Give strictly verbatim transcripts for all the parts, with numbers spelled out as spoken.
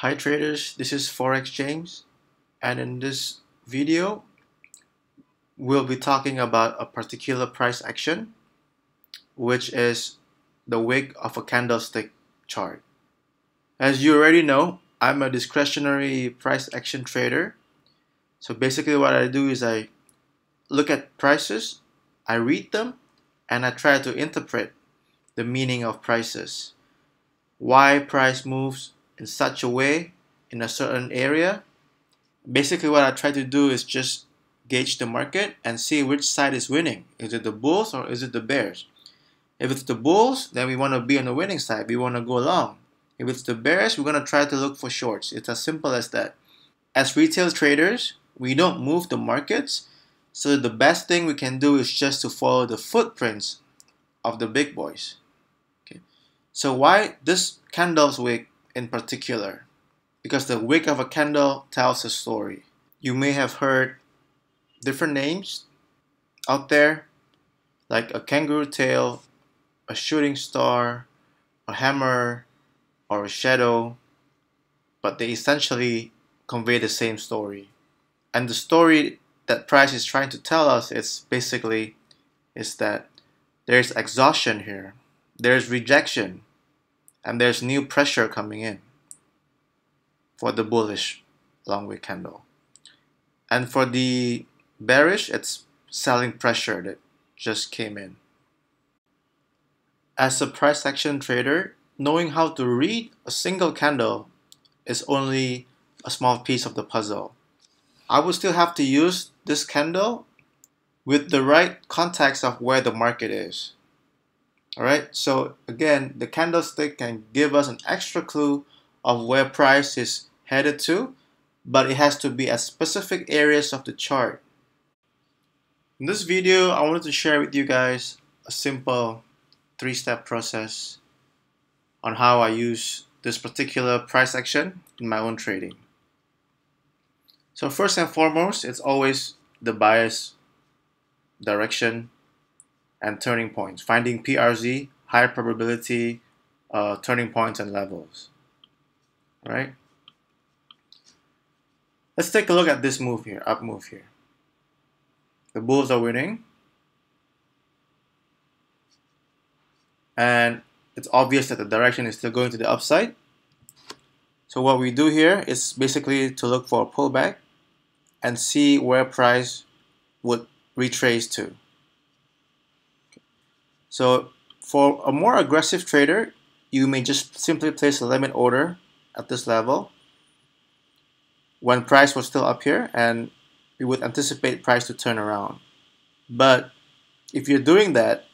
Hi traders, this is Forex James, and in this video we'll be talking about a particular price action, which is the wick of a candlestick chart. As you already know, I'm a discretionary price action trader. So basically what I do is I look at prices, I read them, and I try to interpret the meaning of prices. Why price moves in such a way in a certain area. Basically what I try to do is just gauge the market and see which side is winning. Is it the bulls or is it the bears? If it's the bulls, then we want to be on the winning side. We want to go long. If it's the bears, we're going to try to look for shorts. It's as simple as that. As retail traders, we don't move the markets. So the best thing we can do is just to follow the footprints of the big boys. Okay. So why this candle's wick in particular? Because the wick of a candle tells a story. You may have heard different names out there, like a kangaroo tail, a shooting star, a hammer, or a shadow, but they essentially convey the same story. And the story that price is trying to tell us is basically is that there's exhaustion here, there's rejection, and there's new pressure coming in for the bullish long wick candle. And for the bearish, it's selling pressure that just came in. As a price action trader, knowing how to read a single candle is only a small piece of the puzzle. I would still have to use this candle with the right context of where the market is. Alright, so again, the candlestick can give us an extra clue of where price is headed to, but it has to be at specific areas of the chart. In this video, I wanted to share with you guys a simple three-step process on how I use this particular price action in my own trading. So first and foremost, it's always the bias, direction, and turning points, finding P R Z, high probability, uh, turning points and levels. All right? Let's take a look at this move here, up move here. The bulls are winning. And it's obvious that the direction is still going to the upside. So what we do here is basically to look for a pullback and see where price would retrace to. So for a more aggressive trader, you may just simply place a limit order at this level when price was still up here, and we would anticipate price to turn around. But if you're doing that,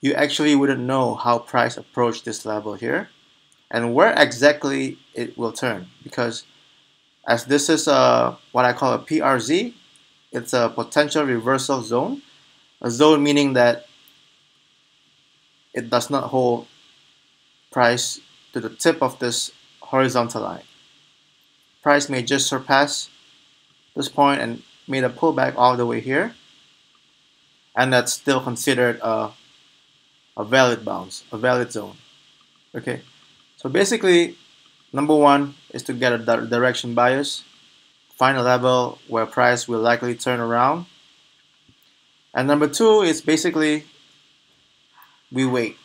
you actually wouldn't know how price approached this level here and where exactly it will turn, because as this is a, what I call a P R Z, it's a potential reversal zone, a zone meaning that it does not hold price to the tip of this horizontal line. Price may just surpass this point and made a pullback all the way here, and that's still considered a, a valid bounce, a valid zone. Okay, so basically number one is to get a direction bias, find a level where price will likely turn around, and number two is basically we wait,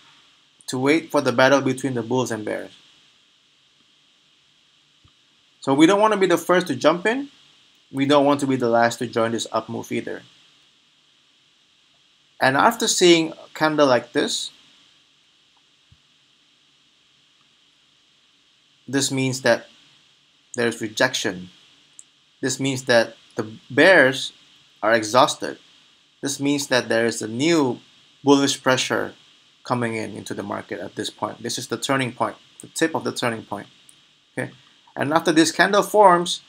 to wait for the battle between the bulls and bears. So we don't want to be the first to jump in, we don't want to be the last to join this up move either. And after seeing a candle like this, this means that there's rejection. This means that the bears are exhausted. This means that there is a new bullish pressure coming in into the market at this point. This is the turning point, the tip of the turning point. Okay, and after this candle forms,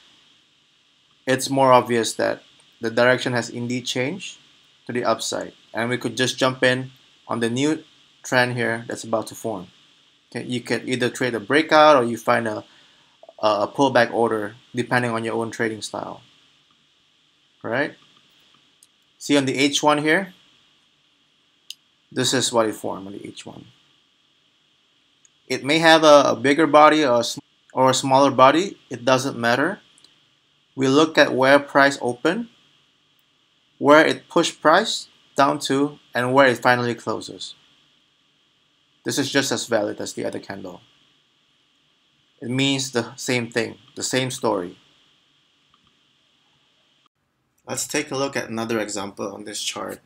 it's more obvious that the direction has indeed changed to the upside, and we could just jump in on the new trend here that's about to form. Okay, you can either trade a breakout or you find a, a pullback order depending on your own trading style. All right? See on the H one here, this is what it formed on the H one. It may have a, a bigger body or a or a smaller body, it doesn't matter. We look at where price opened, where it pushed price down to, and where it finally closes. This is just as valid as the other candle. It means the same thing, the same story. Let's take a look at another example on this chart.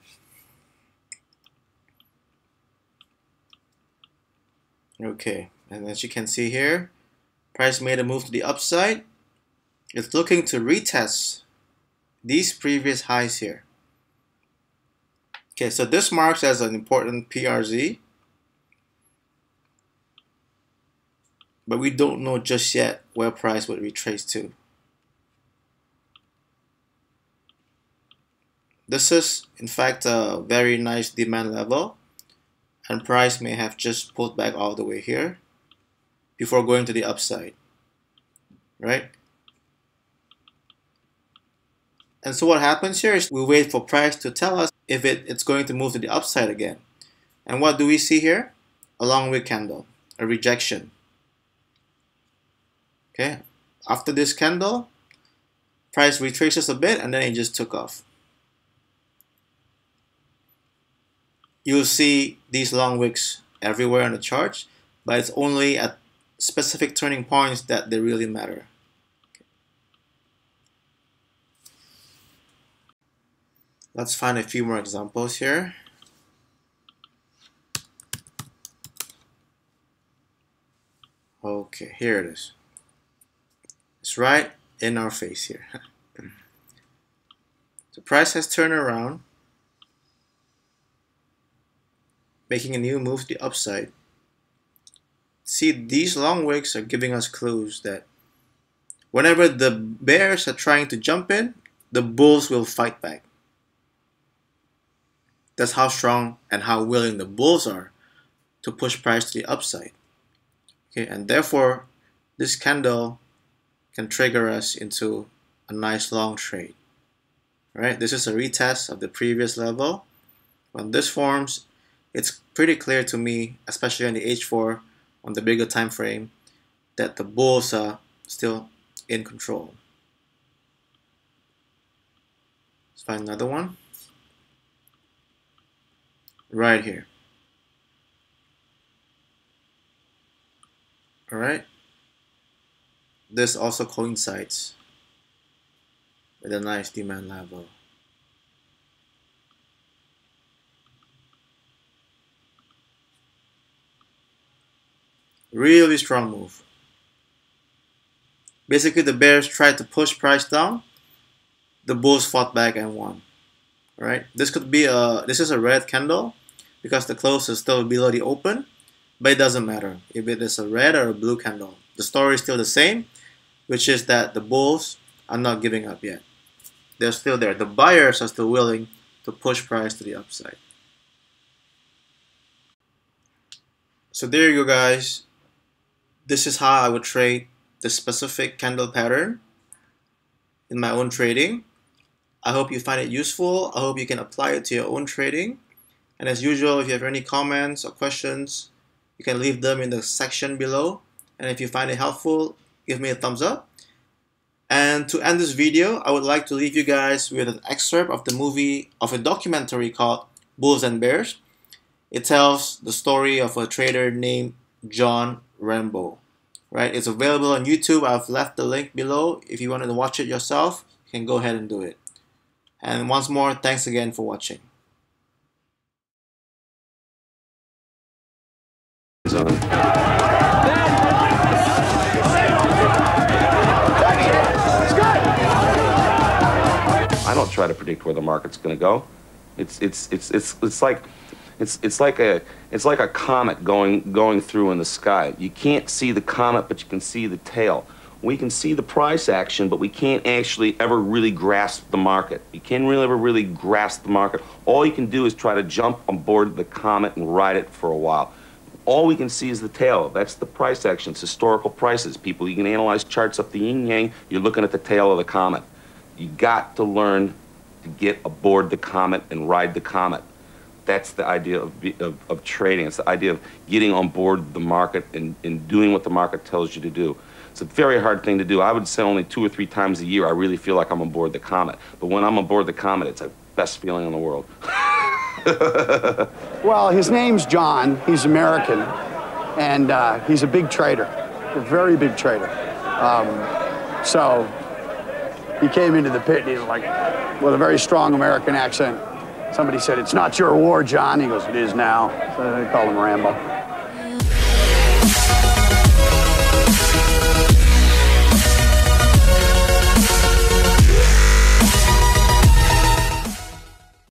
Okay, and as you can see here, price made a move to the upside. It's looking to retest these previous highs here. Okay, so this marks as an important P R Z, but we don't know just yet where price would retrace to. This is, in fact, a very nice demand level, and price may have just pulled back all the way here before going to the upside, right? And so what happens here is we wait for price to tell us if it, it's going to move to the upside again. And what do we see here? A long wick candle, a rejection. Okay, after this candle, price retraces a bit and then it just took off. You'll see these long wicks everywhere on the chart, but it's only at specific turning points that they really matter. Okay. Let's find a few more examples here. Okay, here it is. It's right in our face here. The price has turned around, making a new move to the upside. See, these long wicks are giving us clues that whenever the bears are trying to jump in, the bulls will fight back. That's how strong and how willing the bulls are to push price to the upside. Okay, and therefore, this candle can trigger us into a nice long trade. All right, this is a retest of the previous level. When this forms, it's pretty clear to me, especially on the H four, on the bigger time frame, that the bulls are still in control. Let's find another one. Right here. All right. This also coincides with a nice demand level. Really strong move. Basically, the bears tried to push price down. The bulls fought back and won. All right. This could be a this is a red candle because the close is still below the open, but it doesn't matter if it is a red or a blue candle. The story is still the same, which is that the bulls are not giving up yet. They're still there. The buyers are still willing to push price to the upside. So there you go, guys. This is how I would trade the specific candle pattern in my own trading. I hope you find it useful. I hope you can apply it to your own trading. And as usual, if you have any comments or questions, you can leave them in the section below. And if you find it helpful, give me a thumbs up. And to end this video, I would like to leave you guys with an excerpt of the movie, of a documentary called Bulls and Bears. It tells the story of a trader named John Rambo, right? It's available on YouTube. I've left the link below. If you wanted to watch it yourself, you can go ahead and do it. And once more, thanks again for watching. I don't try to predict where the market's going to go. It's it's it's it's it's like It's, it's, like a, it's like a comet going, going through in the sky. You can't see the comet, but you can see the tail. We can see the price action, but we can't actually ever really grasp the market. You can't really ever really grasp the market. All you can do is try to jump on board the comet and ride it for a while. All we can see is the tail. That's the price action. It's historical prices, people. You can analyze charts up the yin-yang. You're looking at the tail of the comet. You got to learn to get aboard the comet and ride the comet. that's the idea of, of, of trading. It's the idea of getting on board the market and, and doing what the market tells you to do. It's a very hard thing to do. I would say only two or three times a year I really feel like I'm on board the Comet. But when I'm on board the Comet, it's the best feeling in the world. Well, his name's John. He's American. And uh, he's a big trader, a very big trader. Um, so he came into the pit and he was like, with a very strong American accent. Somebody said, "It's not your war, John." He goes, "It is now." So they called him Rambo.